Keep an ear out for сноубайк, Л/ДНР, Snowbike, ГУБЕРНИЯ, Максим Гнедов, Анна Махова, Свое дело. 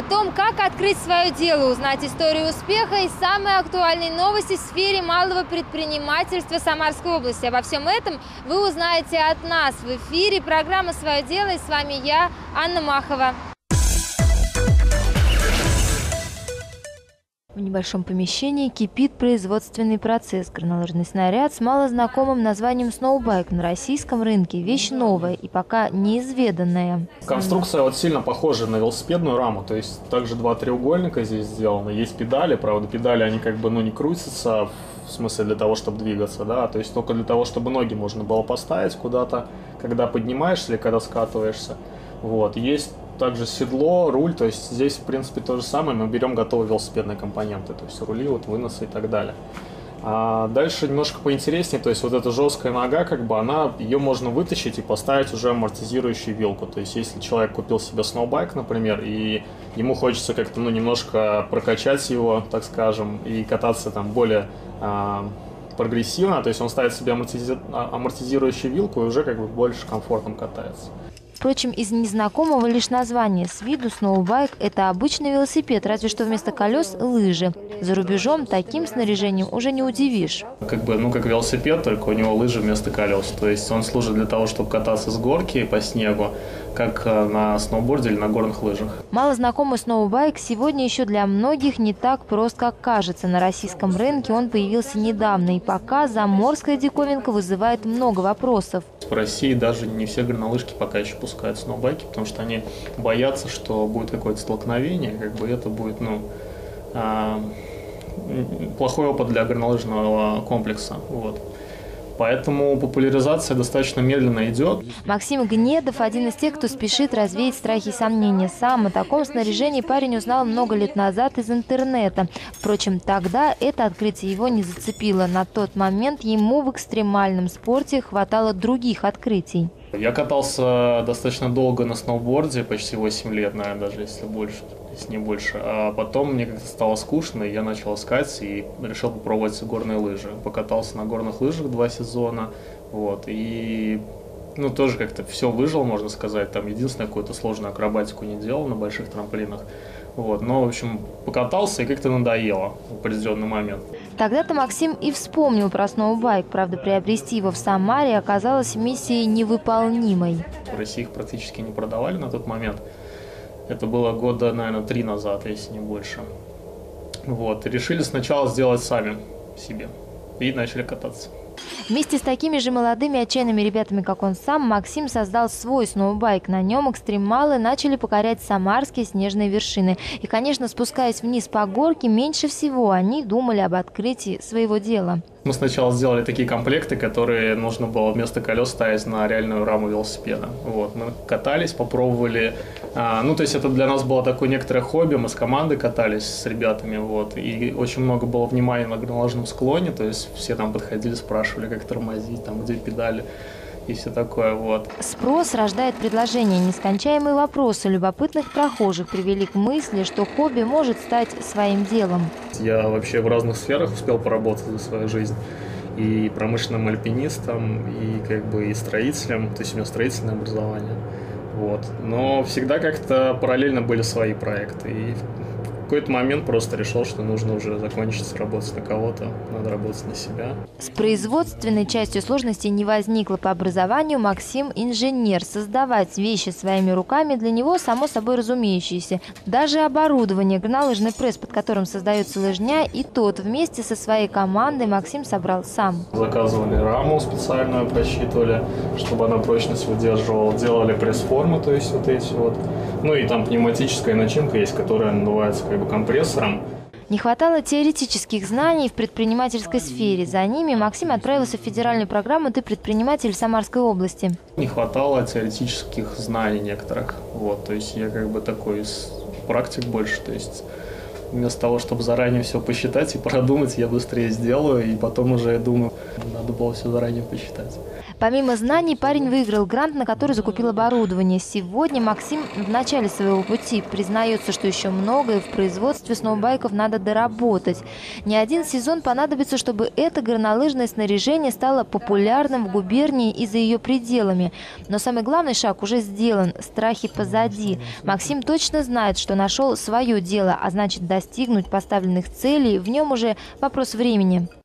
О том, как открыть свое дело, узнать историю успеха и самые актуальные новости в сфере малого предпринимательства Самарской области. Обо всем этом вы узнаете от нас. В эфире программа «Свое дело» и с вами я, Анна Махова. В небольшом помещении кипит производственный процесс. Горнолыжный снаряд с малознакомым названием Snowbike на российском рынке – вещь новая и пока неизведанная. Конструкция вот сильно похожа на велосипедную раму, то есть также два треугольника здесь сделаны. Есть педали, правда, педали они как бы не крутятся, в смысле для того, чтобы двигаться, да, то есть только для того, чтобы ноги можно было поставить куда-то, когда поднимаешься или когда скатываешься. Вот, есть также седло, руль, то есть здесь, в принципе, то же самое, мы берем готовые велосипедные компоненты, то есть рули, вот, выносы и так далее. А дальше немножко поинтереснее, то есть вот эта жесткая нога, как бы, ее можно вытащить и поставить уже амортизирующую вилку, то есть если человек купил себе сноубайк, например, и ему хочется как-то, немножко прокачать его, так скажем, и кататься там более прогрессивно, то есть он ставит себе амортизирующую вилку и уже как бы больше комфортом катается. Впрочем, из незнакомого лишь названия. С виду сноубайк – это обычный велосипед, разве что вместо колес – лыжи. За рубежом таким снаряжением уже не удивишь. Как бы, как велосипед, только у него лыжи вместо колес. То есть он служит для того, чтобы кататься с горки по снегу, как на сноуборде или на горных лыжах. Малознакомый сноубайк сегодня еще для многих не так прост, как кажется. На российском рынке он появился недавно, и пока заморская диковинка вызывает много вопросов. В России даже не все горнолыжки пока еще пускают сноубайки, потому что они боятся, что будет какое-то столкновение, как бы это будет, плохой опыт для горнолыжного комплекса, вот. Поэтому популяризация достаточно медленно идет. Максим Гнедов – один из тех, кто спешит развеять страхи и сомнения. Сам о таком снаряжении парень узнал много лет назад из интернета. Впрочем, тогда это открытие его не зацепило. На тот момент ему в экстремальном спорте хватало других открытий. Я катался достаточно долго на сноуборде, почти 8 лет, наверное, даже если больше, если не больше. А потом мне как-то стало скучно, и я начал искать и решил попробовать горные лыжи. Покатался на горных лыжах 2 сезона, вот, и тоже как-то все выжил, можно сказать. Там единственное, какую-то сложную акробатику не делал на больших трамплинах. Вот, в общем, покатался и как-то надоело в определенный момент. Тогда-то Максим и вспомнил про сноубайк. Правда, приобрести его в Самаре оказалось миссией невыполнимой. В России их практически не продавали на тот момент. Это было года, наверное, 3 назад, если не больше. Вот, и решили сначала сделать сами себе. И начали кататься. Вместе с такими же молодыми отчаянными ребятами, как он сам, Максим создал свой сноубайк. На нем экстремалы начали покорять самарские снежные вершины. И, конечно, спускаясь вниз по горке, меньше всего они думали об открытии своего дела. Мы сначала сделали такие комплекты, которые нужно было вместо колес ставить на реальную раму велосипеда. Вот, мы катались, попробовали. То есть это для нас было такое некоторое хобби. Мы с командой катались с ребятами. Вот, и очень много было внимания на горнолыжном склоне. То есть все там подходили, спрашивали, как тормозить, там, где педали и все такое. Вот. Спрос рождает предложение. Нескончаемые вопросы любопытных прохожих привели к мысли, что хобби может стать своим делом. Я вообще в разных сферах успел поработать за свою жизнь. И промышленным альпинистом, и и строителем. То есть у меня строительное образование. Вот. Но всегда как-то параллельно были свои проекты. И в какой-то момент просто решил, что нужно уже закончить работать на кого-то, надо работать на себя. С производственной частью сложностей не возникло. По образованию Максим – инженер. Создавать вещи своими руками для него само собой разумеющееся. Даже оборудование, горнолыжный пресс, под которым создается лыжня, и тот вместе со своей командой Максим собрал сам. Заказывали раму специальную, просчитывали, чтобы она прочность выдерживала. Делали пресс-формы, то есть вот эти вот. И там пневматическая начинка есть, которая называется компрессором. Не хватало теоретических знаний в предпринимательской сфере. За ними Максим отправился в федеральную программу «Ты предприниматель» Самарской области. Не хватало теоретических знаний некоторых. Вот, то есть я такой из практик больше. То есть вместо того, чтобы заранее все посчитать и продумать, я быстрее сделаю, и потом уже думаю, надо было все заранее посчитать. Помимо знаний, парень выиграл грант, на который закупил оборудование. Сегодня Максим в начале своего пути. Признается, что еще многое в производстве сноубайков надо доработать. Не один сезон понадобится, чтобы это горнолыжное снаряжение стало популярным в губернии и за ее пределами. Но самый главный шаг уже сделан. Страхи позади. Максим точно знает, что нашел свое дело, а значит, достигнуть поставленных целей в нем уже вопрос времени.